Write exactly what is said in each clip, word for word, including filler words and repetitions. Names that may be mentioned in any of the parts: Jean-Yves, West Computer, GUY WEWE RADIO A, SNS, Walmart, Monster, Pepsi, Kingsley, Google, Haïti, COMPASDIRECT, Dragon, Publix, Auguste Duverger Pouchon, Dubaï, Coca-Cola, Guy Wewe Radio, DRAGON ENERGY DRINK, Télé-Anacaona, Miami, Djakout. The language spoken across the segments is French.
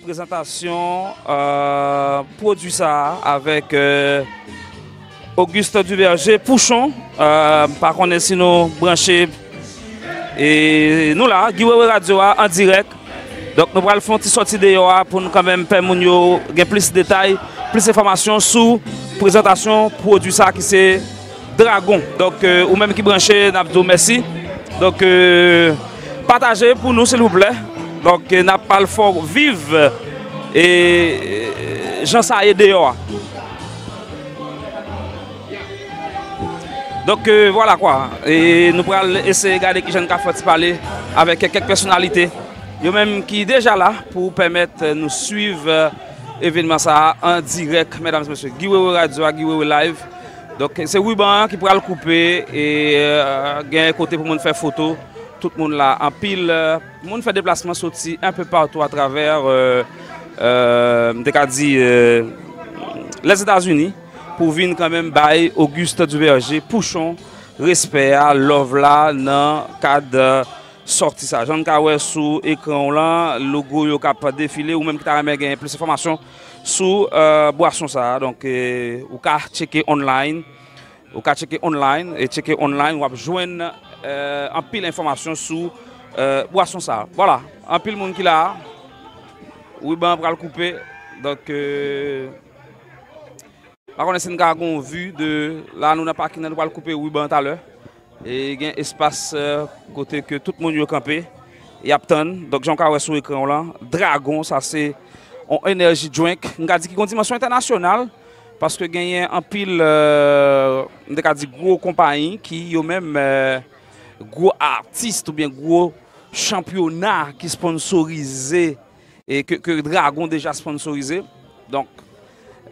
Présentation euh, produit ça avec euh, Auguste Duverger Pouchon, euh, par contre si nous branchés et nous là Guy Wewe Radio en direct, donc nous allons faire une petite sortie de pour nous quand même permettre de plus de détails, plus d'informations sur présentation produit ça qui c'est Dragon. Donc euh, ou même qui branché n'abdou merci, donc euh, partagez pour nous s'il vous plaît. Donc, n'a pas le fort vive et j'en sais dehors. Donc, euh, voilà quoi. Et nous allons essayer de regarder qui j'en ai parler avec quelques personnalités. Ils même qui déjà là pour permettre de nous suivre l'événement euh, en direct, mesdames et messieurs. Guy Wewe Radio, Guy Wewe Live. Donc, c'est Ruban qui pourra le couper et euh, gagner un côté pour nous faire photo. Tout le monde là en pile, euh, monde fait déplacement sorti un peu partout à travers euh, euh, dit, euh, les États-Unis pour venir quand même by Auguste Duverger Pouchon, respect à love là dans cadre sorti ça. Jean Kawé sous écran là, logo yo capable défiler ou même qui t'a ramené plus d'informations sous euh, boisson ça. Donc euh, ou ka checker online, ou ka checker online et checker online ou joindre Euh, en pile d'informations sur euh, boisson ça. Voilà, en pile monde qui là. Oui, ben on va le couper. Donc, euh, par contre, c'est une garde qu'on vue de là, nous n'avons pas qu'il va le couper. Oui, ben tout à l'heure. Et il y a un espace euh, côté que tout le monde est campé. Il y a plein. Donc, j'en ai sur l'écran là. Dragon, ça c'est un energy drink. On a dit qu'il y a une dimension internationale. Parce que il y a un pile euh, de gros compagnies qui ont même. Euh, gros artiste ou bien gros championnat qui sponsorisé et que, que Dragon déjà sponsorisé. Donc,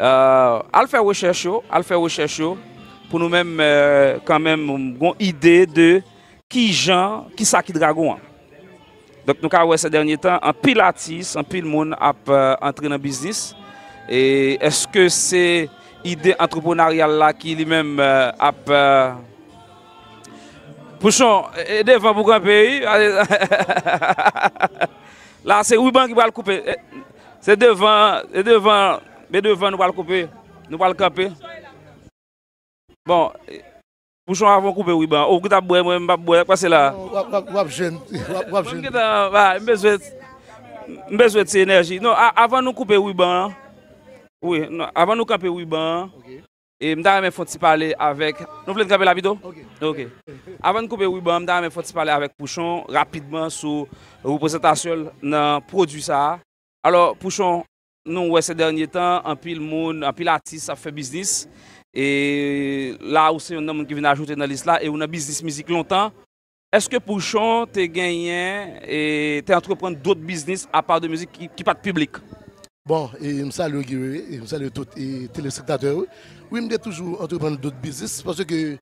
euh, allez faire recherche, allez faire recherche pour nous-mêmes euh, quand même une bonne idée de qui Jean, qui ça qui Dragon. Donc, nous avons ces derniers temps un pile artiste, un pile monde a euh, entré dans le business. Et est-ce que c'est idée entrepreneuriale là qui lui-même euh, a euh, Pouchon, devant pour grand pays. Là, c'est Ruban qui va le couper. C'est devant, et devant, mais devant, nous va le couper. Nous va le camper. Bon, Pouchon avant couper Ruban. Au bout d'un bois, moi, m'a bois, quoi c'est là? Wap jeune. Wap jeune. Je besoin de cette énergie. Non, avant nous couper Ruban. Oui, non, avant nous camper Ruban. Et je vais vous parler avec. Nous voulons graver la vidéo? Ok. okay. Avant de couper, oui, bon, je vais vous parler avec Pouchon rapidement sur la représentation d'un produit. Alors, Pouchon, nous, ces derniers temps, un pile monde, un pile artiste, a fait business. Et là aussi, on a un homme qui vient ajouter dans l'islam et on a business musique longtemps. Est-ce que Pouchon, tu as gagné et tu as entrepris d'autres business à part de musique qui n'est pas de public? Bon, et je salue Guy Wewe, je salue tous les téléspectateurs. Oui, je suis toujours entreprendre d'autres business parce que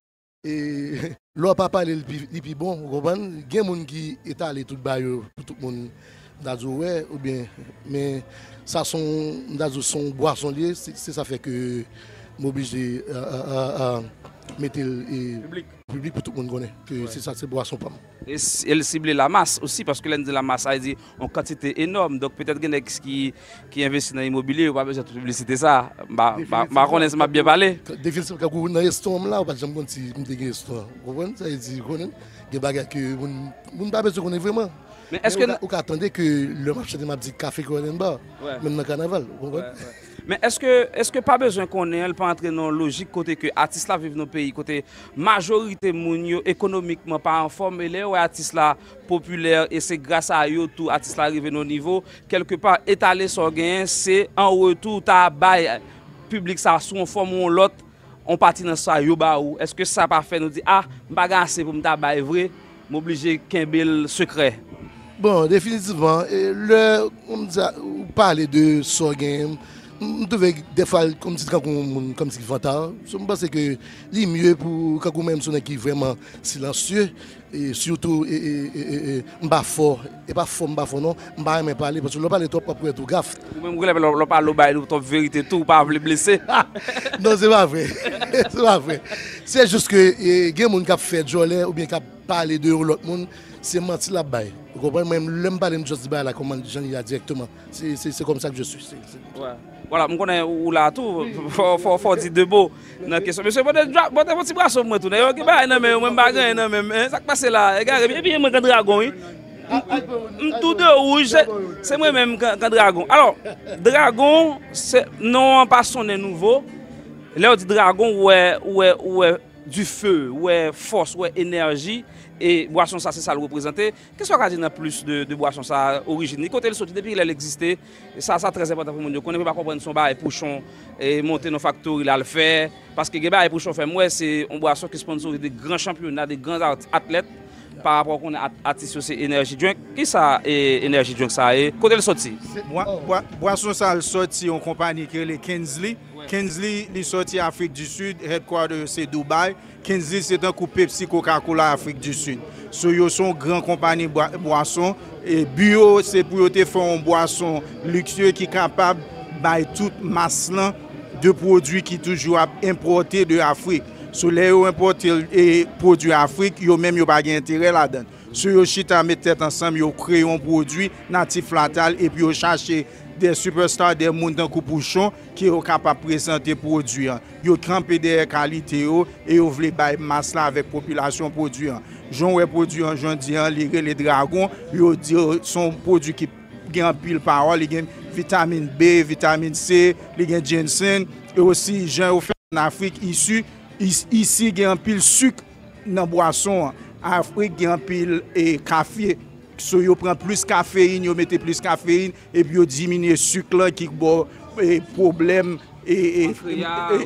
l'on pas parlé le plus bon, vous comprenez? Il y a des gens qui étalent tout le bail pour tout le monde. Ou bien, mais ça son son boisson lié, c'est ça fait que je suis obligé à mettre le public pour tout le monde connaît. C'est ça, c'est boisson pas. Et elle cible la masse aussi, parce que l'un de la masse a dit en quantité énorme. Donc peut-être qu'il y a qui, qui investit dans l'immobilier, ou pas besoin de publicité ça. Marron, est-ce que je bien parlé? Définitivement, quand vous avez un restaurant là, vous avez un restaurant. Vous comprenez? Ça veut dire que vous avez des bagages que vous n'avez pas besoin de vraiment. Mais est-ce que. Vous attendez que le marché de ma petite café qu'on ait là-bas, même dans le carnaval. Mais est-ce que est-ce que pas besoin qu'on ait, pas entrer dans la logique côté que artistes là vivent dans le pays, côté majorité monio économiquement pas en forme, et les artistes là populaires et c'est grâce à eux tout artistes là arrivent au niveau quelque part étaler son gain, c'est en retour ta bail public ça sous en forme ou l'autre on partit dans ça yo ba ou est-ce que ça pas fait nous dit ah bagasse pour me ta bail vrai, m'obliger qu'un bel secret. Bon définitivement le on parler de son gain. Je devais des fois, comme si je vantard, je pense que c'est mieux pour quand même son équipe vraiment silencieux et surtout pas fort et pas fort pas fort non pas parler parce que le parler trop pas pour être gaffe même le parler bail trop vérité tout pas le blesser non c'est pas vrai c'est pas vrai c'est juste que il y a des gens qui font jolé ou bien qui parlent de l'autre monde c'est menti la baille. Vous comprenez, même le m'balé, je dis à la commande Jean-Yves directement. C'est comme ça que je suis. C est, c est... Ouais. Voilà, je connais où là tout, il faut dire de beau. Monsieur, vous avez un petit bras sur moi, vous avez un bagage, vous avez un ça passe là, et puis moi, quand dragon, tout de rouge, c'est moi-même quand dragon. Alors, dragon, non, pas sonné nouveau. Là, on dit dragon, ouais, ouais, ouais. Du feu, ouais, force, ouais, énergie, et boisson ça, c'est ça le représenter. Qu'est-ce qu'on a dit dans plus de, de boisson ça origine? Quand elle sortit depuis qu'elle existait, ça, ça très important pour nous. On ne peut pas comprendre son bar et Pouchon et monter nos factories, là le faire. Parce que le bar et Pouchon fait moi, c'est une boisson qui sponsorise des grands championnats, des grands athlètes par rapport qu'on a artistes c'est énergie drink. Qui ça est énergie drink ça est? Quand elle sortit? Boisson ça elle sortit en compagnie qui est les Kingsley. Kingsley, il sorti Afrique du Sud, headquarter c'est Dubaï. Kingsley, c'est un coupé Pepsi Coca-Cola Afrique du Sud. So, ils sont grandes compagnies de boissons. Et bio, c'est pour faire une boisson luxueuse qui est capable de faire toute masse de produits qui sont toujours importés de l'Afrique. So, les importés et produits d'Afrique, ils n'ont même pas d'intérêt là-dedans. So, ils chita mettre tête ensemble, ils créent un produit natif latal et puis ils cherchent des superstars, des montants coup Pouchon qui sont capables de présenter des produits. Ils ont crampé des qualités et ils veulent faire masse avec la population produit. J'en ai produit, j'en dis, les dragons, ils sont produits qui ont pile parole, ils ont vitamine B, vitamine C, ils ont ginseng. Et aussi, j'en ai fait en Afrique ici, ici, ils ont pile sucre dans la boisson. En Afrique, ils ont pile café. So, ils prennent plus de caféine, ils mettent plus de caféine et puis ils diminuent le sucre qui est problème et, et,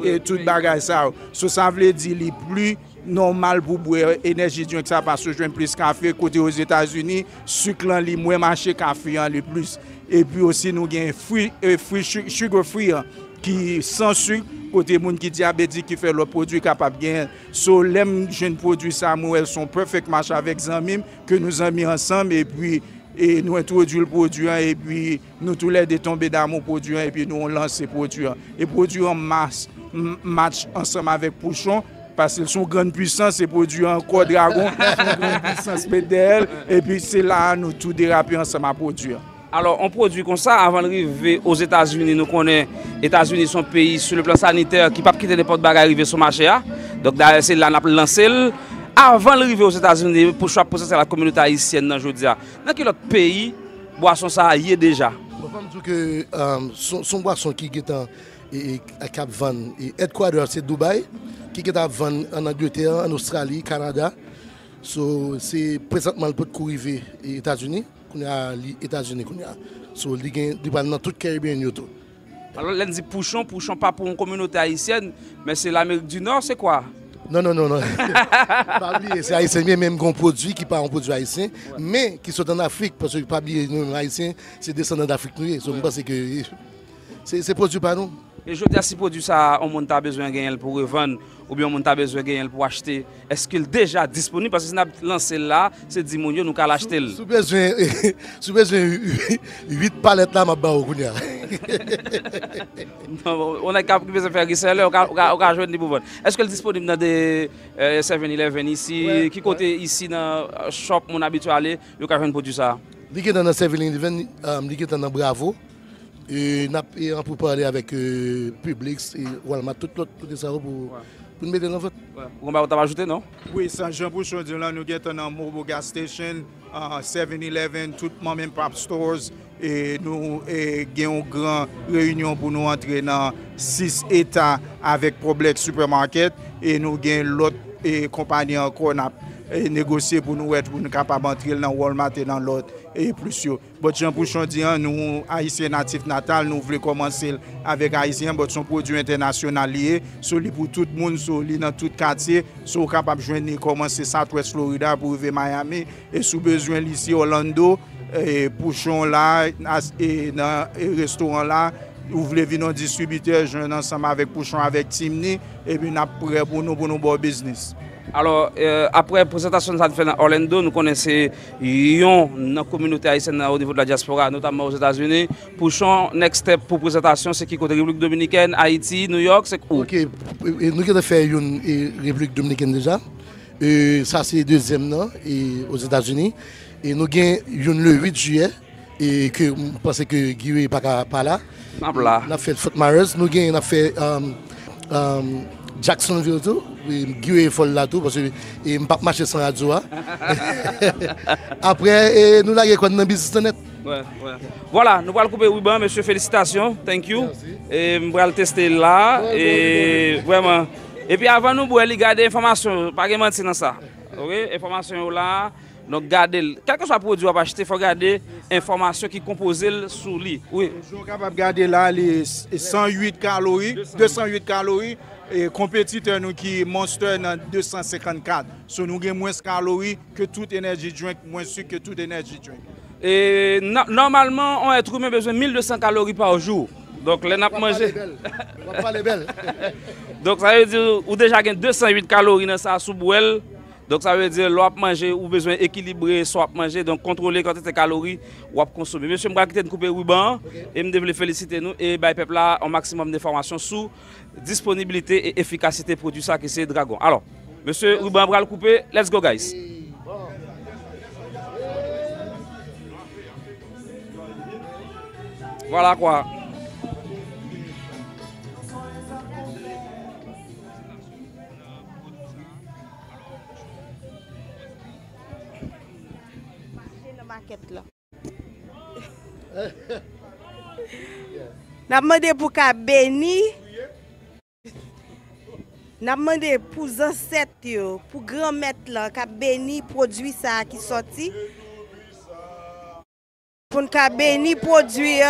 et, et tout bagage ça. So, ça veut dire que c'est plus normal pour boire énergie que ça parce que je plus de café côté aux États-Unis, sucre li moins marché café le plus. Et puis aussi nous avons fruit fruit sugar free qui sans sucre côté monde qui diabétique qui fait le produit capable gain so l'aime jeune produit ça elles sont perfect match avec Zamim que nous avons mis ensemble et puis et nous introduit le produit et puis nous tous les deux tombés d'amour produit et puis nous on lance ces produits et produit en masse match ensemble avec Pouchon parce qu'ils sont grande puissance ces produits encore dragon grande puissance P D L et puis c'est là nous tout déraper ensemble à produire. Alors, on produit comme ça avant d'arriver aux États-Unis. Nous connaissons les États-Unis, sont pays sur le plan sanitaire qui ne peut pas quitter les portes barres arriver sur le marché. Donc, c'est là qu'on a lancé. Avant d'arriver aux États-Unis, pour choisir processer la communauté haïtienne dans aujourd'hui. Dans quel autre pays, boisson ça y est déjà? Je pense que son boisson qui est à Cap Van et Headquarter, c'est Dubaï, qui est à Van en Angleterre, en Australie, au Canada. C'est présentement le pot de courir aux États-Unis. Qu'on a les États-Unis, qu'on a sur les gens qui parlent dans toute Caribbean YouTube. Alors, l'un dit Pouchon, Pouchon pas pour une communauté haïtienne, mais c'est l'Amérique du Nord, c'est quoi? Non, non, non, non. C'est haïtien, même qu'on produit qui parle en produit haïtien, ouais. Mais qui sont en Afrique, parce que pas oublier nous haïtiens, c'est descendant d'Afrique nous. Donc, je pense que c'est produit par nous. Et je veux dire, si produit ça, on monte besoin de gagner pour revendre ou bien on monte besoin de gagner pour acheter, est-ce qu'il est déjà disponible? Parce que si on a lancé là, c'est dix millions, nous allons l'acheter. Si besoin, si besoin, huit palettes là, ma barre. On a capable de faire ça, on a joué de niveau. Est-ce qu'il est disponible dans des seven eleven ici? Qui côté ici dans le shop, mon habitué aller, il y a un produit ça? Il y a dans le seven eleven, il y a dans Bravo. Et on peut parler avec euh, Publix et Walmart, tout l'autre, tout ça pour, ouais. Pour nous mettre dans votre. Ouais. On va ajouter, non? Oui, Saint-Jean Pouchon, nous sommes dans Mobile Gas Station, uh, seven eleven, tout le monde, même Pop Stores. Et nous avons une grande réunion pour nous entrer dans six États avec Publix Supermarket. Et nous avons l'autre compagnie encore et négocier pour nous être pour nous capables d'entrer dans Walmart et dans l'autre et plus. Bon, Jean Pouchon dit nous haïtiens natifs natal, nous voulons commencer avec haïtiens, mais son produit international lié, celui pour tout le monde, celui dans tout quartier, sont capables de joindre commencer Southwest Florida pour arriver Miami et sous besoin ici Orlando et Pouchon là et dans restaurant là. Vous voulez venir nos distributeurs, je suis ensemble avec Pouchon, avec Timni, et puis nous sommes prêts pour nous, pour nous, bon business. Alors, euh, après la présentation de ça fait dans Orlando, nous connaissons la communauté haïtienne au niveau de la diaspora, notamment aux États-Unis. Pouchon, next step pour présentation, c'est qui côté République dominicaine, Haïti, New York, c'est quoi? Ok, nous avons fait une République dominicaine déjà. Et ça, c'est le deuxième an aux États-Unis. Et nous avons le huit juillet. Et que je pense que Guy n'est pas là. Nous avons fait Fort Myers. Nous avons fait um, um, Jacksonville. Guy est folle là tout parce que je ne peux pas marcher sans radio. Après, et nous avons dans le business net. Ouais, ouais. Voilà, nous allons couper Ruban, monsieur, félicitations, thank you. Merci. Et nous allons tester là. Ouais, et ouais, vraiment. Ouais. Et puis avant nous, nous allons garder l'information, pas de mentir dans ça. Ok, l'information là, donc gardez. Quel que soit le produit, il faut garder l'information qui est composée sur lui. Oui. Je suis capable de garder là les cent huit calories, deux cent huit calories. Et compétiteur nous qui Monster dans deux cent cinquante-quatre. So nous avons moins de calories que toute énergie drink, moins sucre que toute énergie drink. Et no, normalement, on est trouvé besoin de mille deux cents calories par jour. Donc, les n'a pas mangé. Donc, ça veut dire ou déjà deux cent huit calories dans sa soupe. Donc, ça veut dire l'on a mangé ou besoin équilibré, soit manger, donc contrôler quand de calories ou consommer. Monsieur, je vais quitter de couper le ruban et je vais féliciter nous et le peuple là un maximum d'informations sur disponibilité et efficacité produit ça qui c'est Dragon. Alors, monsieur Ruban va le couper. Let's go, guys. Voilà quoi. N'a demandé pour qu'à béni. N'a demandé pour ancêtres, pour grand maître là, qu'à béni produit ça qui sorti. Pour nous bénir produit.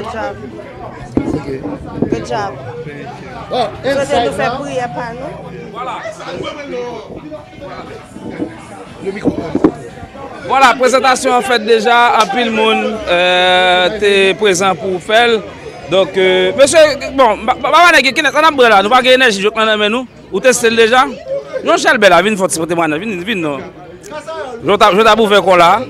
Good job. Okay. Good job. Thank you. Oh, inside now. Voilà. Le micro. Voilà, présentation en fait déjà à pile monde euh, t'es présent pour faire. Donc euh, monsieur bon, maman n'est qu'une on a brûlé là, nous pas énergie, je prends mais nous ou tester déjà. Non, Charles Bella, viens faut supporter moi, viens viens non. Je t'a je t'a bouffé quoi là.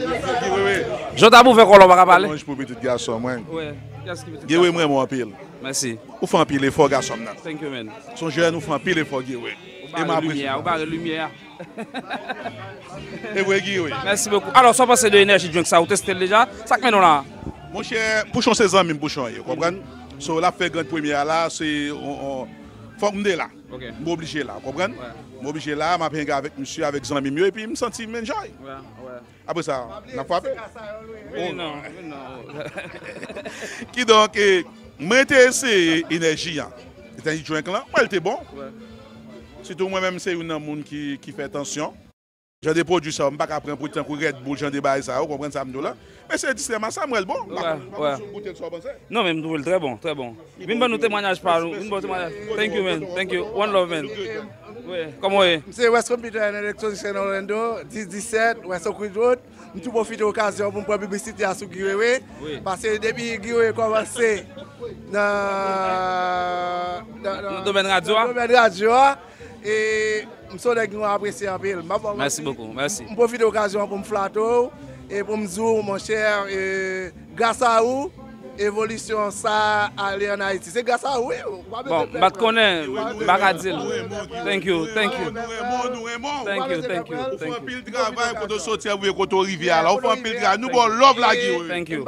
Je t'ai bouffé qu'on va parler. Moi, je peux tout garçon, moi. Oui, qu'est-ce qui veut dire? Guiwe, moi, mon pile. Merci. Vous faites un pile effort, garçon. Thank you, man. Son jeune, nous fait un pile effort, Guiwe. Et ma lumière, on parle de lumière. Et oui, Guiwe. Merci beaucoup. Alors, sans passer de l'énergie, drink, ça, vous testez déjà. Ça, que maintenant, là. Mon cher, Pouchon, c'est un même Pouchon, vous comprenez? So, la fait grande première, là, c'est. Forme de là. Ok. Je suis obligé là, vous comprenez? Je suis obligé là, je suis avec monsieur, avec son ami mieux, et puis je me sens même j'aille. Ouais, ouais. Après ça, on n'a pas fait. Oui, non, non. Qui donc, moi, j'ai essayé l'énergie. C'est un joint là, elle était bon. Surtout moi-même, c'est une personne qui fait attention. J'ai des produits, ça, je ne peux pas prendre pour le temps pour Red Bull, j'ai des bails, ça, vous comprenez ça, là. Mais c'est extrêmement ça, moi, bon. Non, mais je trouve très bon, très bon. Une bonne témoignage par nous. Thank you, man. Thank you. One love, man. Oui, comment est-ce? C'est West Computer en électronique Orlando, dix dix-sept, West Computer Road. Nous avons profité de l'occasion pour une publicité à Guy Wewe. Parce que depuis que Guy Wewe a commencé dans le domaine radio, et nous sommes appréciés en pile. Merci beaucoup. Merci. Nous profitons de l'occasion pour me flatter et pour me dire, mon cher, grâce à vous. Évolution ça aller en Haïti. C'est grâce à vous. Bon, je connais Baradil. Thank you, thank you. Thank you, thank you. On fait un pile de travail pour nous sortir avec Côte Rivière. On fait un pile de travail. Nous bon love la Guiwe. Thank you.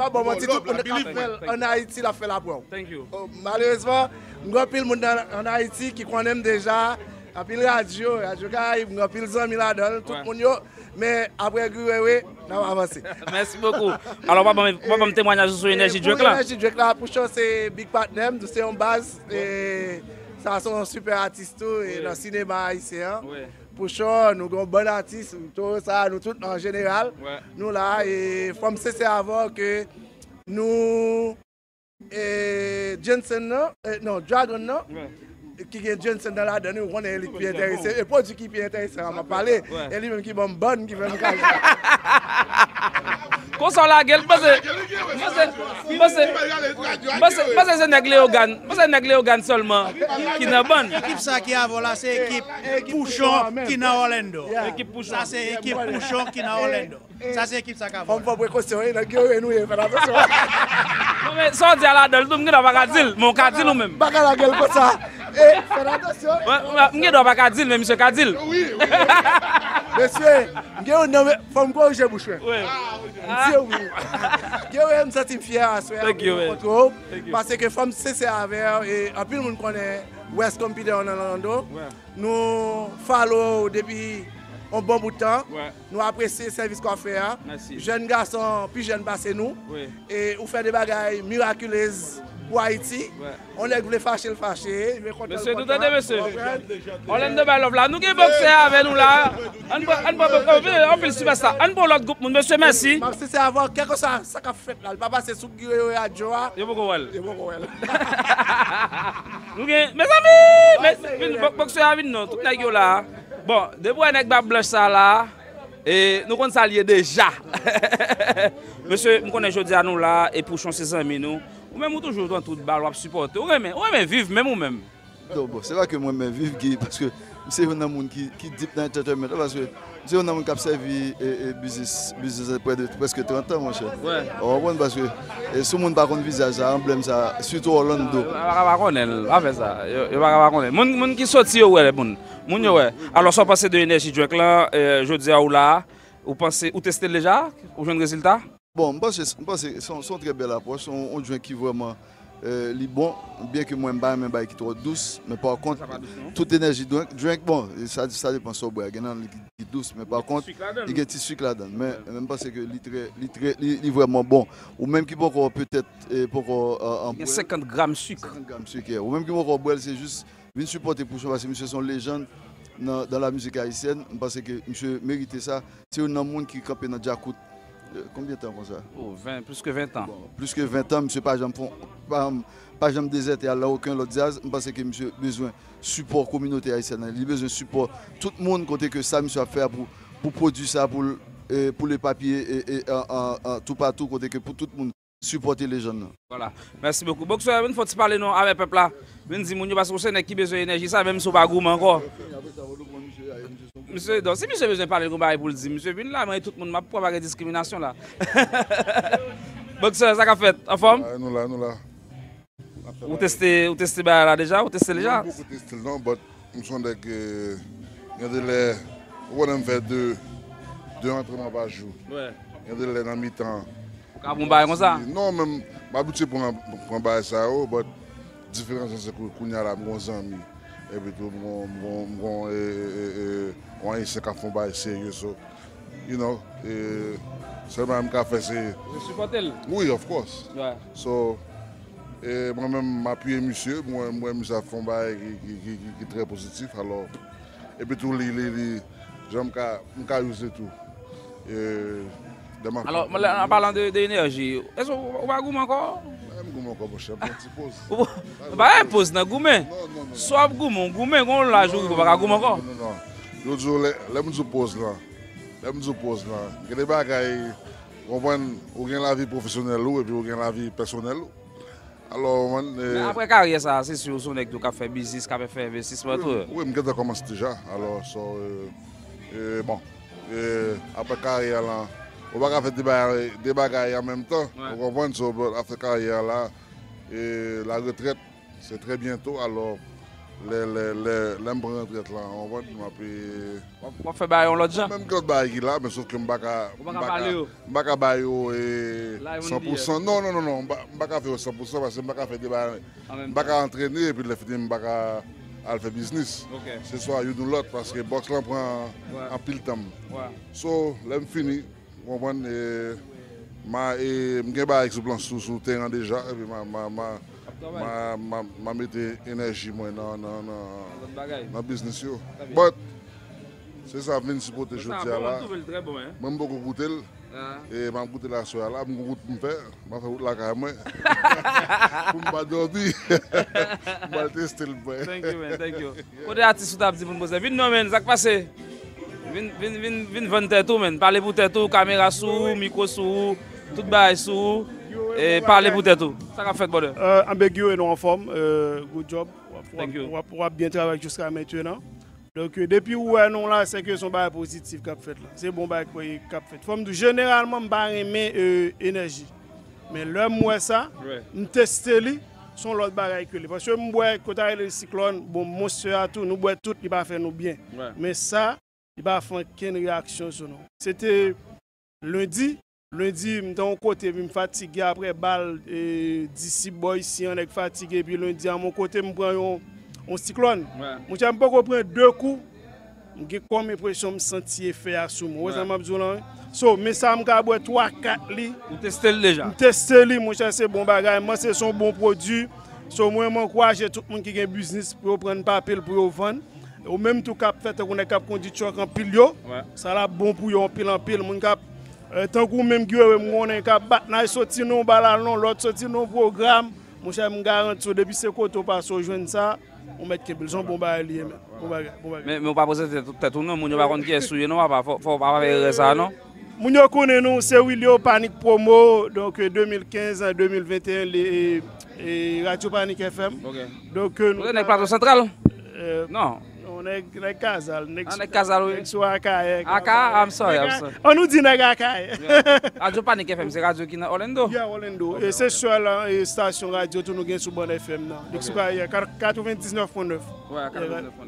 En Haïti, la fait la preuve. Thank you. Malheureusement, nous avons pile de monde en Haïti qui connaît déjà en pile radio, radio Caraïbe, en pile zami là dedans tout le monde yo, mais après Guy Wewe, on va avancer. Merci beaucoup. Alors on va me témoigner sur Energy Drink là. Energy Drink là pour Pouchon c'est big partner, c'est une base et ça sont un super artiste et dans le cinéma haïtien. Pouchon, nous avons un bon artiste, tout ça, nous tous en général. Ouais. Nous là, et il faut me cesser avant que nous, et Jensen, et, non, Dragon, non, ouais. Qui est Jensen dans la donne, nous on est lui qui est intéressé. Et pas du qui est intéressé, on va parler. Ouais. Et lui-même qui est bonne, qui veut me caler. Qu'on s'en la gueule, parce que. Parce que. Parce que. Parce que c'est un agléogan. Parce que c'est un agléogan seulement. Qui n'a pas. L'équipe ça qui a volé, c'est l'équipe Pouchon qui n'a Orlando. L'équipe Pouchon. Ça c'est l'équipe Pouchon qui n'a Orlando. Ça c'est l'équipe ça qui a volé. On va précautionner, la gueule et nous, on va la faire. Non mais sans dire la gueule, nous n'avons pas dire, mais on va dire nous-mêmes. Pas la gueule pour ça. Eh, fais attention. Nous n'avons pas dire, mais monsieur Kadil. Oui, oui. Monsieur, il faut me corriger, Bouchouin. Je suis fier à ce que parce que Femme C C avec et en plus monde connaît West Computer en Orlando. Nous follow depuis un bon bout de temps. Nous apprécions le service qu'on fait. Jeunes garçons, puis jeunes passés nous et on fait des bagailles miraculeuses. Pour Haïti, ouais. On est voulu fâcher le fâcher. Monsieur, tout à fait, monsieur. On est de Balov là. Nous avons boxé avec nous là. On peut le suivre ça. On peut l'autre groupe. Monsieur, merci. Merci, c'est avoir quelque chose ça qu'a fait là. Le papa, c'est sous Guy Wewe Radio. Il faut qu'on voit. Il faut qu'on voit. Mes amis, nous avons boxé avec nous. Tout le monde là. Bon, debout avec Bab Blanche ça là. Et nous connaissons ça déjà. Monsieur, nous connaissons aujourd'hui à nous là. Et Pouchon, ses amis nous. Ou même toujours dans toute balle, on supporte. Ou même vivre, même ou même. C'est vrai que moi-même vivre, Guy, parce que c'est un homme qui est deep dans l'entertainment. Parce que c'est un homme qui a servi le business près de presque trente ans, mon cher. Oui. Parce que si le monde n'a pas de visage, ça emblème ça, surtout au Orlando. Il va connaître, on fait ça. Il va connaître. Les gens qui sortent, ils sont là. Alors, sans passer de l'énergie du Drake là, je dis à vous là, vous pensez, vous testez déjà, vous avez un résultat? Bon, je pense que c'est une très belle approche. On joue qui vraiment euh, bon, bien que moi, je ne suis pas trop douce. Mais par contre, toute énergie drink, drink bon, ça, ça dépend sur le qui douce. Mais par contre, il y a un petit sucre là-dedans. Mais je pense que c'est vraiment bon. Ou même qui peut peut-être. Il y a cinquante grammes de sucre. Ou même qui peut c'est juste une supporter pour parce que monsieur sont légendes. Dans, dans la musique haïtienne. Je pense que monsieur mérite ça. C'est un homme qui campe dans Djakout. Combien de temps comme ça? Oh, vingt, plus que vingt ans. Bon, plus que vingt ans, monsieur, par exemple, pas jamais désert et à aucun autre jazz. Je pense que monsieur a besoin de support communauté haïtienne. Il a besoin de support. Tout le monde compte que ça, monsieur, a fait pour, pour produire ça, pour, eh, pour les papiers, et, et à, à, à, tout partout, compte que pour tout le monde, supporter les jeunes. Voilà, merci beaucoup. Bon, il faut parler non, avec le peuple là. Je dis, parce que c'est qui besoin d'énergie, ça, même si on n'a pas encore. Monsieur, donc, si monsieur veut parler de combat pour le dire, monsieur, vine là, mais tout le monde m'a pas parlé de discrimination là. Boxeur, ça qu'a fait, en forme? Ah, nous là, nous là. Vous testez, vous testez là déjà, vous testez déjà? Beaucoup testé non, mais nous sommes avec, il y a des les, on a fait deux, deux entraînements par jour. Ouais. Il y a des les dans mi-temps. Ah, bon bail comme ça? Non, même, ma boutique pour un bail ça, mais différence c'est qu'on y a là, mon ami. Et puis tout le monde est un sérieux. You know, seulement un café, c'est. Vous supportez? Oui, of course. Ouais. So, moi-même, m'appuyer monsieur, moi, monsieur Fombaï qui est très positif. Alors, et puis tout, j'aime qu'à user tout. Alors, en parlant d'énergie, est-ce que vous avez goûté encore? Bah, pose na gourmet. Soit gourmet, gourmet, on la joue, on va gourmet encore. Non, non. L'autre jour, les nous pose là. Les nous pose là. Il y a des bagailles, on gagne la vie professionnelle et puis on gagne la vie personnelle. Alors, après carrière, ça, c'est sûr, on est qui a fait business, qui a fait investissement. Oui, mais ça commence déjà. Alors, bon, après carrière là. On va faire des bagailles en même temps. On comprend sur cette carrière là. Et la retraite, c'est très bientôt. Alors, les retraite là, on va m'appeler. On va faire l'autre gens. Même quand bail là, mais sauf que Mbaka. Mbaka bail cent pour cent. Non, non, non, non. Mbaka fait cent pour cent parce que Mbaka fait des bails. Mbaka entraîner et puis le finir Mbaka. à faire business. Okay. Ce soir, il y a l'autre parce que boxe là prend un pile temps. So, là, je finis. Je suis sur plan sur le terrain déjà. Et puis, je mets de l'énergie dans le business. Mais c'est ça, je viens supporter aujourd'hui. Je vais beaucoup goûter. Et je vais goûter la soirée. Je vais goûter mon père. Je vais goûter la caméra. Je vais pas dormir. Je vais tester le père. Thank you, man. Thank you. Quand tu es artiste, tu as dit, viens, non, man, ça passe. Viens vendre tout, man. Parlez pour tout, caméra sous, micro sous, tout bail sous. Et parlez pour tout. Ça va faire, bonheur. Ambiguo est en forme. Good job. Thank you. On va pouvoir bien travailler jusqu'à maintenant. Donc depuis où nous là, c'est que son bail positif cap fait là. C'est bon bail cap fait. Forme généralement bail mais énergie. Mais l'homme moi ça, on teste lui son l'autre bail que parce que moi quand il le cyclone, bon Monster à tout, nous boit tout, il va faire nous bien. Mais ça, il va faire aucune réaction sur nous. C'était lundi, lundi mon côté me fatigué après balle et d'ici boy ici on est fatigué puis lundi à mon côté me prend on cyclone. Moi j'aime pas qu'on prenne deux coups. J'ai comme impression me sentir faire sous moi. So mais ça me gaboit trois quatre li. On teste déjà. On teste li mon cher c'est bon bagage, moi c'est son bon produit. So moi m'encourager tout le monde qui gagne business pour prendre papier pour vendre. Au même tout cap fait qu'on est cap conduit choc en pile yo. Ça là bon pour yo en pile en pile mon cap tant qu'on même Guy Wewe on est cap battre na sorti non balal non l'autre sorti non programme. Mon cher me garantit depuis ce côté pas so joindre ça. On met que besoin bon bail lié mais mais on pas poser tête tout non mon yo pas connait qui est souillé non pas faut pas faire ça non mon yo connait nous c'est Willio Panic Promo donc deux mille quinze à deux mille vingt et un les et Radio Panic F M donc nous on est plateau central non on est les Casal on est Casal ou Akaye Aka I'm sorry I'm sorry on nous dit Nagakaye Radio Panic F M c'est radio qui na Orlando yeah Orlando et c'est sur la station radio tout nous gain sur Bonne F M là donc c'est quatre-vingt-dix-neuf point neuf. Ouais,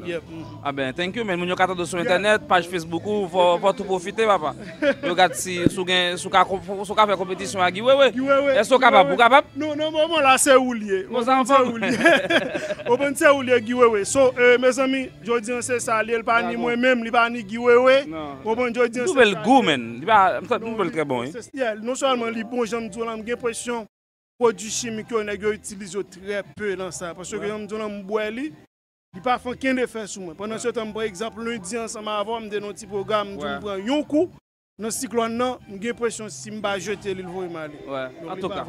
yeah. Ah ben, thank you, mais nous avons sur internet, page Facebook, il faut tout profiter, papa. Nous avons si vous faire compétition à Guy Wewe. Est-ce que vous êtes capable? Non, non, maman, là, c'est oublié. Vous enfants oublié. Vous pensez oublié Guy Wewe. So, mes amis, je dis c'est ça, il n'y a pas ni moi-même, il n'y a pas ni Guy Wewe. Je dis c'est ça. Vous avez le goût, man. Vous avez très bon. Non seulement les bons gens, j'ai l'impression que les produits chimiques, on utilise très peu dans ça. Parce que les gens me disent, il n'y a pas aucun effet sur moi. Pendant ce temps, par exemple, lundi, ensemble avant, je me petit programme, je me prends un coup. Dans ce cyclone, j'ai l'impression que si je me jette, il va mal. En tout cas,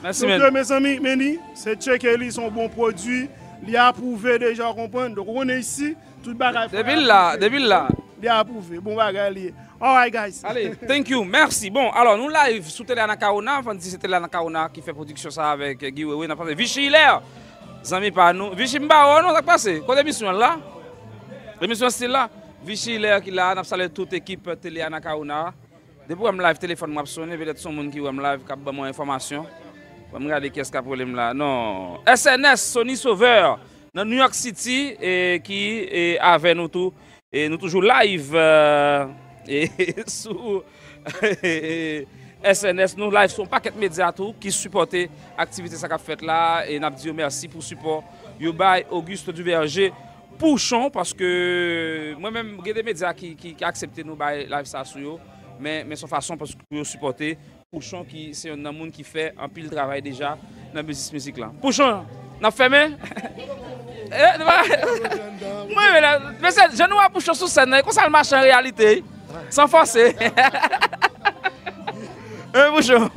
merci. Donc, mes amis, Meni, c'est check et son bon produit. Il a approuvé déjà, comprendre. Donc, on est ici, tout le bagage. Depuis là, depuis là. Il a approuvé, bon bagage. All right, guys. Allez, thank you, merci. Bon, alors, nous live sur Télé-Anacaona. Enfin, c'est Télé-Anacaona qui fait production ça avec Guy Wewe. Vichy Hilaire. Zami par nous. Vichy Mbao, non, ça passe. Quand l'émission là, l'émission c'est là. Vichy Hilaire qui là, nous saluons toute l'équipe Télé-Anacaona. Depuis que je live, téléphone m'a sonné, peut-être son monde qui est live, qui a besoin mon information. Je vais regarder qu'est-ce qu'il y a problème là. Non. S N S, Sony Sauveur, dans New York City, et qui est avec nous tous. Et nous toujours live euh, et, sous et, S N S, nous live sur un paquet de médias qui supportent l'activité qui a fait là. Et nous disons merci pour le support. Yo by Auguste Duverger Pouchon, parce que moi-même, il y a des médias qui, qui, qui acceptent nous by live ça sur yo, mais mais son façon parce que nous supporter Pouchon qui c'est un homme qui fait un pile travail déjà dans la musique là. Pouchon, n'a fermé. Moi mais je nous a Pouchon sur scène, comment ça marche en réalité sans forcer. Eh Pouchon.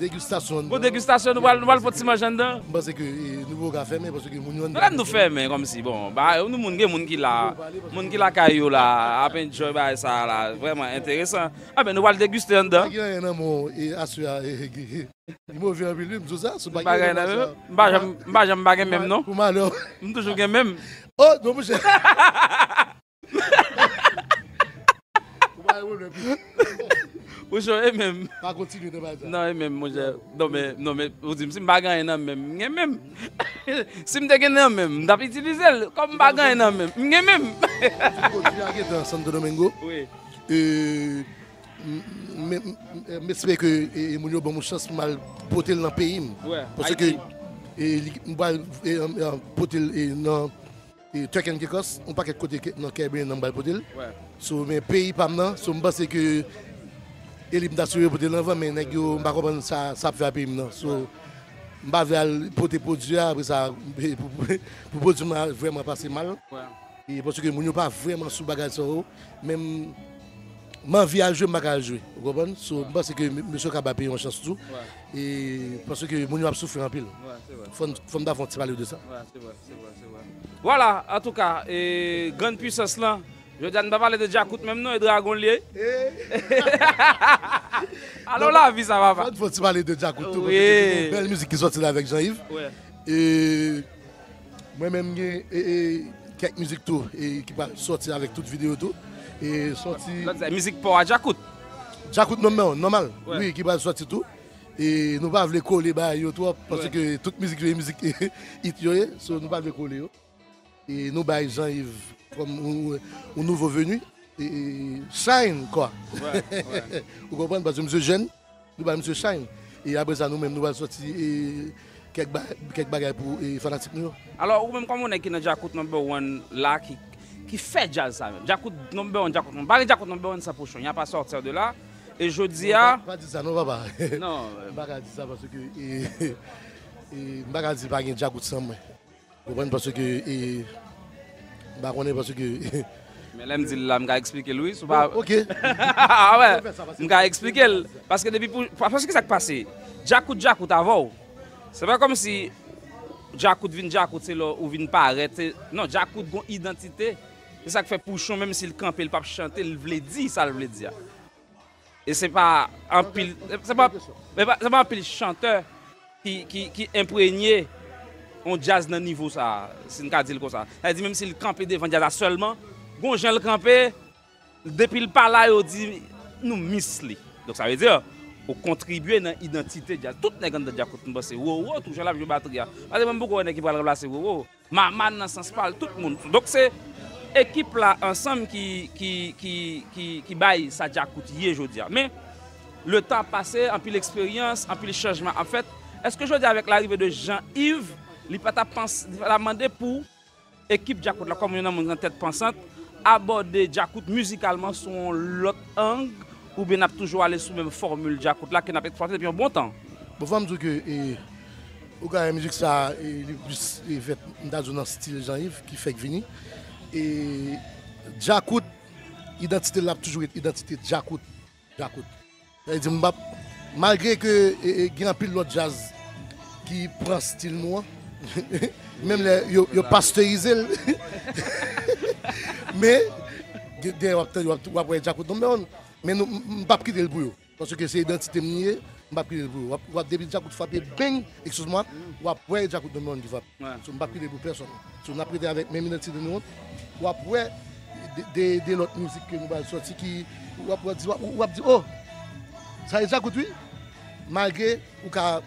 Dégustation. Bon dégustation, nous allons le petit manger dedans. Parce que nous allons fermer parce que nous allons nous fermer comme si bon, bah nous monde qui là, monde qui là caillou là, à peine joy bah ça là, vraiment intéressant. Ah ben nous allons déguster dedans. Il y a un mot et assurer il m'a vu un film tout ça, c'est pas grave. Bah j'aime bah j'aime baguer même non. Comment alors? Nous toujours gain même. Oh non monsieur. Bonjour, et même. Pas continuer de faire ça. Non, et même, bonjour. Non, mais, non, mais, vous dites, si je bagaille, non, même. Je même. Si je dégaine, non, même. Je vais utiliser comme bagaille, non, même. Je même. Je suis dans Santo Domingo. Oui. Et. J'espère que mon chance mal porté dans le pays. Parce que. et on va porter dans Turk and Caicos, on pas quelque côté dans Kébé dans Balpotel. Sur mes pays pas maintenant, sur pense que il me d'assurer porter l'avant mais nèg yo pas comprendre ça ça fait pays maintenant. So on va porter produit après ça pour produit vraiment passer mal. Et parce que nous pas vraiment sous bagage ça même m'envie à jouer, je jouer. Vous comprenez? Je pense que M. Kaba paye une chance tout. Et parce que mon a souffert en pile. Il faut parler de ça. C'est vrai, c'est vrai, c'est vrai. Voilà, en tout cas, et grande puissance là. Je ne vais pas parler de Djakout même non et Dragon lié. Alors là, vie ça va pas. Il faut parler de Djakout. Oui. Belle musique qui sortit là avec Jean-Yves. Et moi-même, j'ai quelques musiques tout et qui va sortir avec toute vidéo tout. Et sorti. La musique pour Djakout. Djakout normal, normal. Ouais. Oui, qui va sortir tout. Et nous ne pouvons pas coller YouTube parce que toute musique est musique itioée, so nous ne pouvons pas coller. Et nous bail Jean-Yves comme un nouveau venu et Shine quoi. Ouais, ouais. Vous comprenez parce que monsieur jeune, nous bail monsieur Shine. Et après ça nous même nous allons sortir et quelques ba... quelques bagages pour les fanatiques nous. Alors ou même comment on est qui dans Djakout number one là qui qui fait jazz ça même. Djakout number one, Djakout number one, Djakout number one ça Pouchon. Il n'y a pas à sortir de là. Et je dis à... Pas dire ça, non, papa. Non. Pas dire ça parce que... Je pas dire pas qu'il y a Djakout sans moi. Vous comprenez parce que... Bah on est parce que... Mais là, je vais expliquer Louis. Ok. Ah ouais. Je vais expliquer. Parce que depuis... Parce que ça a passé. Djakout, Djakout avant. C'est pas comme si... Djakout vient Djakout, c'est là où vient pas arrêter. Non, Djakout a une identité. C'est ça qui fait Pouchon, même s'il campe, il ne peut pas chanter, il veut dire ça, il veut dire. Et ce n'est pas un pile, c'est pas, c'est pas, c'est pas un pile chanteur qui, qui, qui imprégné en jazz dans le niveau ça, si on peut dire comme ça. Elle dit même s'il campait devant jazz seulement, bon gens le campait, depuis le pas là, il dit nous misli. Donc ça veut dire, on contribue dans l'identité jazz. Tout le monde de Djakout, c'est wow, wow, toujours la vieux batterie. Parce que même beaucoup de gens qui vont remplacer wow, wow. Maman, dans le sens parle, tout le monde. Donc c'est... Équipe là ensemble qui qui qui qui qui baille ça Djakout aujourd'hui. Mais le temps passé, en plus l'expérience, en plus le changement. En fait, est-ce que je dis avec l'arrivée de Jean-Yves, il pas ta pense, il a demandé pour équipe Djakout là comme on a tête pensante aborder Djakout musicalement son l'autre angle ou bien n'a toujours aller sous même formule Djakout là qui n'a pas exploité depuis un bon temps. Bon femme dit que au gars la musique ça il fait dans un style Jean-Yves qui fait venir. Et Djakout, l'identité là toujours l'identité Djakout. Djakout. Malgré que il y a un peu de jazz qui prend style noir, même les pasteurisé, mais il y a un peu de Djakout. Mais nous ne pouvons pas quitter le boulot. Parce que c'est l'identité mienne, je ne peux pas quitter le boulot. Je vais débiter Djakout Fapé, bing, excuse-moi, je vais prendre Djakout de monde qui va. Je ne peux pas quitter le boulot personne. Je ne peux pas quitter avec même l'identité de nous. Ou après, de, de, de l'autre musique que nous allons sortir, qui, ou après, ou après, oh, ça est Djakout, oui. Malgré, ou quand,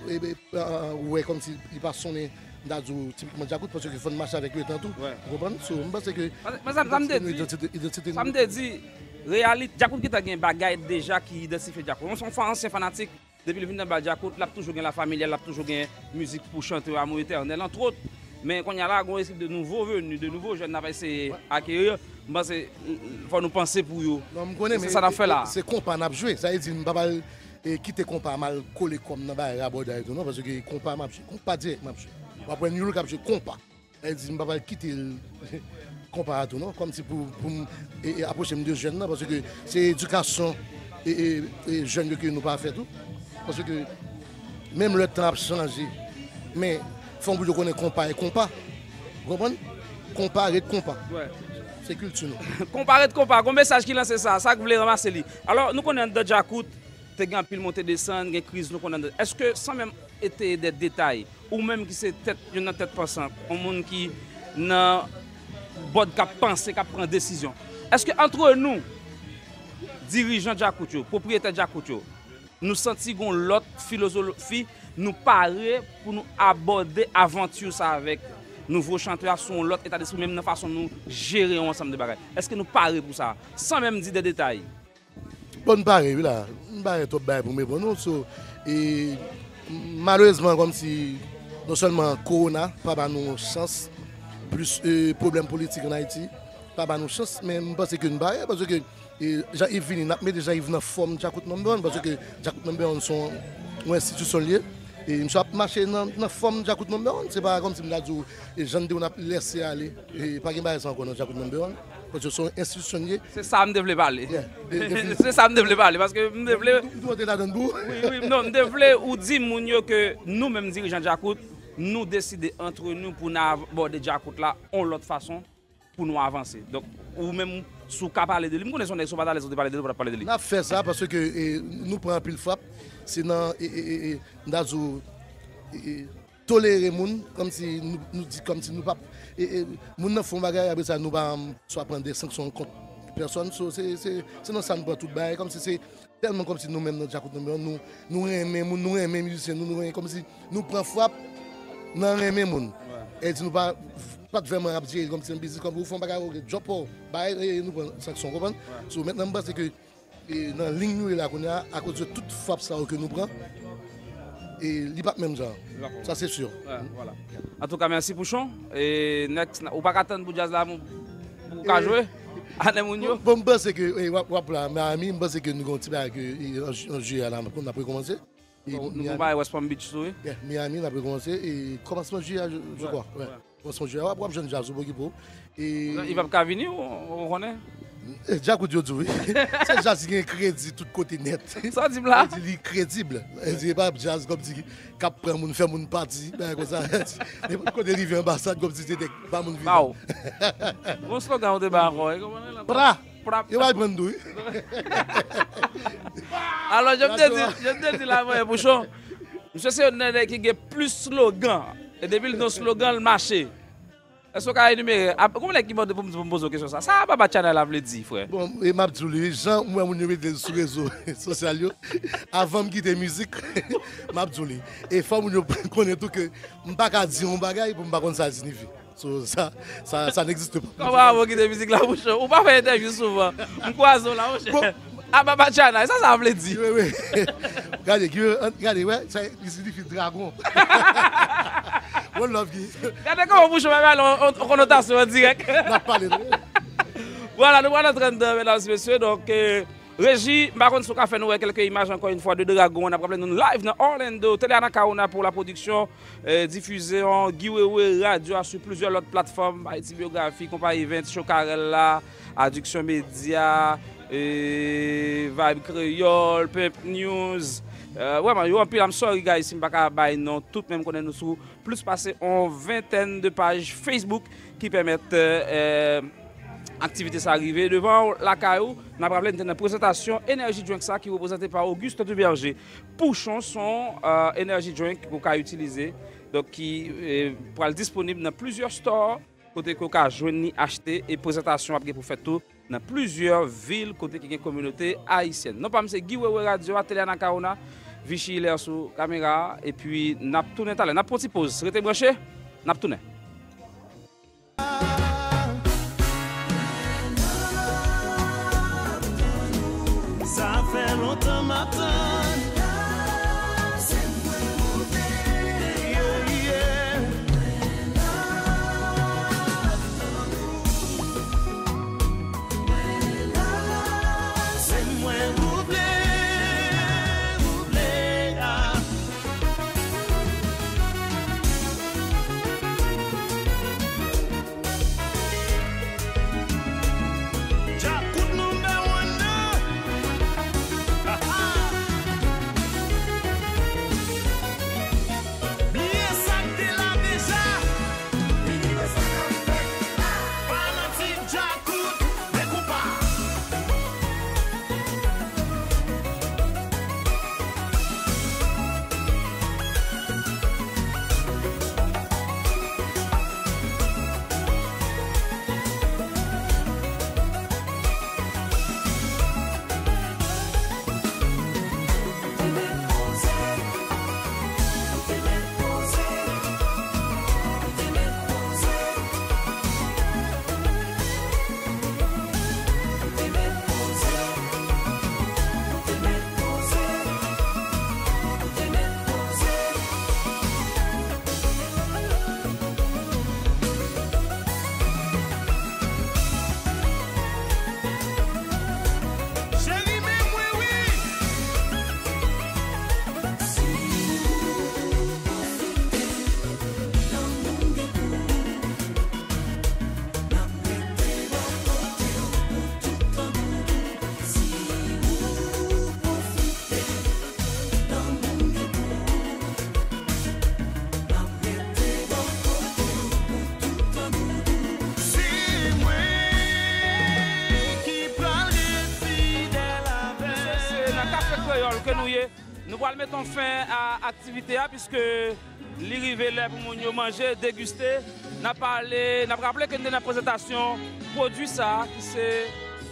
ouais, comme s'il si, pas sonné dans du typiquement Djakout, parce qu'il faut marcher avec lui tantôt. Ouais. Vous comprenez? So, moi, c'est que. Mais ça me dit, réalité, Djakout qui a gagné un bagage déjà qui identifie Djakout. On s'en fait ancien fanatique, depuis le vingt ans, Djakout, il a toujours gagné la famille, il a toujours gagné la musique pour chanter à mon éternel, entre autres. Mais quand il y a là, on risque de nouveaux venus, de nouveaux jeunes qui essayer d'acquérir, il faut nous penser pour eux. C'est ça qu'on fait là. C'est compas n'a pas joué. Ça veut dire que quitter compas mal coller comme dans le raboda et tout, parce que compas n'a pas joué. Compas direct n'a pas joué. Après, nous avons joué compas. Ça veut dire que je vais quitter compas à tout, comme si pour approcher de jeunes, parce que c'est l'éducation et les jeunes que nous n'avons pas fait tout. Parce que même le temps a changé. Mais faut que je connaisse compas et compas. Vous comprenez? Compas et compas. Ouais. C'est culture. Compas et compas. Quel message qui lance ça? Ça que vous voulez ramasser. Li. Alors, nous connaissons de Djakout, tu as un pile montée des descendre, des crises. Est-ce que sans même être des détails, ou même qui c'est tête, il y a tête passante, un monde qui n'a pas de pense, qui prend des décisions. Est-ce que entre nous, dirigeants Djakout, propriétaires Djakout, nous sentons l'autre philosophie? Nous parler pour nous aborder aventure ça avec nouveaux chanteurs, son l'autre état d'esprit, même la façon de nous gérer ensemble de bagages. Est-ce que nous parler pour ça, sans même dire des détails? Bon, pareil, oui là, on parle trop bien pour mes bonhommes. Et malheureusement, comme si non seulement Corona, pas nos chances, plus euh, problème politique en Haïti, pas nos chances, mais je pense que c'est une barrière, parce que Jean-Yves vient, mais déjà il vient en forme de Djakout Number, parce que Djakout Number, on sont une institution liée. Et je suis marché dans la forme de Djakout Number, c'est pas comme si je disais, les gens on a laissé aller, et pas de barrière encore dans Djakout Number. Parce que sont institutionnés. C'est ça que je voulais parler. C'est ça que je voulais parler. Parce que je voulais. Non, je voulais ou dire que nous-mêmes, dirigeants de Djakout, nous décidons entre nous pour nous aborder Djakout là, en l'autre façon, pour nous avancer. Donc, ou même, si vous parlez de lui, vous connaissez son ex-parler de lui, vous parlez de lui. On a fait ça parce que nous prenons pile frappe. C'est dans. Tolérer les gens, comme si nous disons, comme si nous pas. Les gens font des choses, après ça, nous soit prendre des sanctions contre personne. C'est non, ça nous prend tout le comme si c'est tellement comme si nous-mêmes, nous nous aimons, nous aimons les musiciens, nous aimons, comme si nous prenons frappe, nous aimons les gens. Et nous ne pas vraiment abdiquer, comme si un business, comme vous faites des choses, job pour, nous prenons des sanctions. Maintenant, je pense que dans la ligne, nous, à cause de toute frappe que nous prenons, et il n'y a pas même genre, ça c'est sûr. Ouais, voilà. En tout cas, merci Pouchon. Et next, ou pas attendre pour jazz là, pour qu'à jouer. Bon, c'est que, voilà, mes amis, c'est que nous continuons à jouer à la maison. On a commencé. Nous allons à West Computer. Mes amis, on a commencé et commençons à jouer, je crois. Commençons à jouer. Après, je ne jazz beaucoup. Il va pas venir, on connaît. Djakout Diodou, oui. C'est jazz qui est crédit tout côté net. Ça dit là. Il est crédible. Il n'est pas jazz comme si cap prend mon fait mon parti, ben comme ça. Il pas côté rivière ambassade comme si c'était pas mon vivant. Bon slogan au débat encore. Bra. Il va prendre douille. Alors je me dis, je me dis là moi Pouchon. Monsieur c'est un qui a plus slogan et depuis le slogan le marché. Est-ce qu'on a énuméré? Comment est-ce qu'il m'a posé la question? Ça, ça va pas Tchana l'avait dit, frère. Bon, et m'a dit, les gens, moi, mon numéro était sur les réseaux sociaux, avant de quitter la musique, m'a dit, et faut que je connaisse tout que je ne peux pas dire un bagage pour ne pas connaître ça signifie. Ça, ça, ça n'existe pas. Comment vous quittez la musique là, Pouchon? On ne peut pas faire interview souvent. On croise là, Pouchon. Ah, Baba Tchana, ça, ça l'avait dit. Oui, oui. Regardez, regardez, ouais, ça signifie dragon. Regardez comment vous jouez en connotation directe. Voilà, nous voilà en train de, mesdames et messieurs. Donc, euh, Régie, par contre, nous avons quelques images encore une fois de Dragon. On a parlé de nous live dans Orlando, Télé-Anacaona pour la production euh, diffusée en Guy Wewe Radio sur plusieurs autres plateformes, Haïti Biographie, Compagnie vingt, Chocarella, Adduction Média, euh, Vibe Creole, Pep News. Euh, ouais, mais yo, en plus, I'm sorry, guys, si m'baka bay non, tout même qu'on est nous sous plus passer en vingtaine de pages Facebook qui permettent euh, euh, activité s'arriver devant la caillou. N'a pas une présentation énergie drink ça qui est représentée par Auguste Duverger Pouchon son euh, énergie drink qu'on a utilisé donc qui est pour disponible dans plusieurs stores côté qu'on a joindre acheter et présentation après pour faire tout dans plusieurs villes côté qui est communauté haïtienne. Non pas c'est Guy Wewe Radio Télé-Anacaona Vichy l'air sous caméra et puis n'a tourné talent n'a petit pause restez branché n'a tourné ça fait longtemps matin que nous nous allons mettre fin à l'activité puisque l'arrivée là pour nous manger, déguster. Nous avons parlé, nous avons rappelé que nous avons une présentation produit ça qui c'est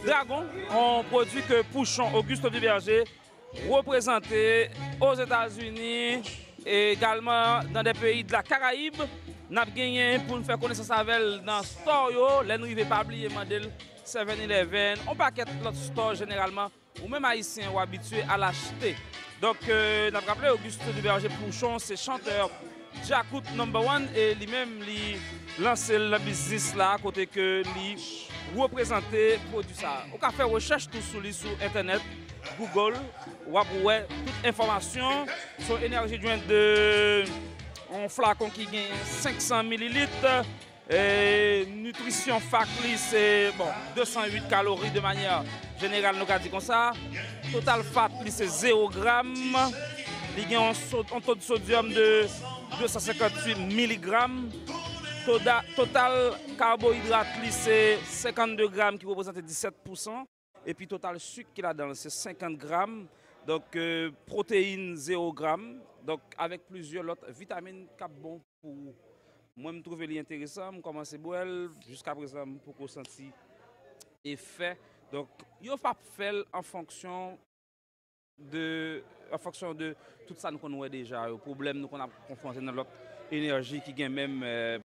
Dragon, un produit que Pouchon, Auguste Duverger représenté aux États-Unis et également dans des pays de la Caraïbe. Nous avons gagné pour nous faire connaissance avec elle dans le store. Là, nous n'avons pas oublié Mandel, seven eleven, on paquet l'autre store généralement, ou même haïtiens ou habitués à l'acheter. Donc, euh, nous avons rappelé Auguste Duverger Pouchon, c'est chanteur Djakout number one et lui-même lui lancer le business là à côté que lui représenter produit ça. On peut faire recherche tout sur lui sur internet, Google, Waboué, toute information sur énergie jointe de un flacon qui gagne cinq cents millilitres et nutrition facli c'est bon deux cent huit calories de manière générale nous dit comme ça. Total fatli c'est zéro gramme. Il y a un taux de sodium de deux cent cinquante-huit milligrammes. Total carbohydrate, c'est cinquante-deux grammes qui représente dix-sept pour cent. Et puis total sucre qu'il a dans c'est cinquante grammes. Donc euh, protéines zéro gramme. Donc avec plusieurs autres vitamines qui sont bon pour moi. Je trouve l'intéressant. Je commence à boire jusqu'à présent pour qu'on sente l'effet. Donc il faut pas faire en fonction de en fonction de tout ça nous connaissons déjà, le problème nous qu'on a confronté dans l'autre énergie qui gagne même euh,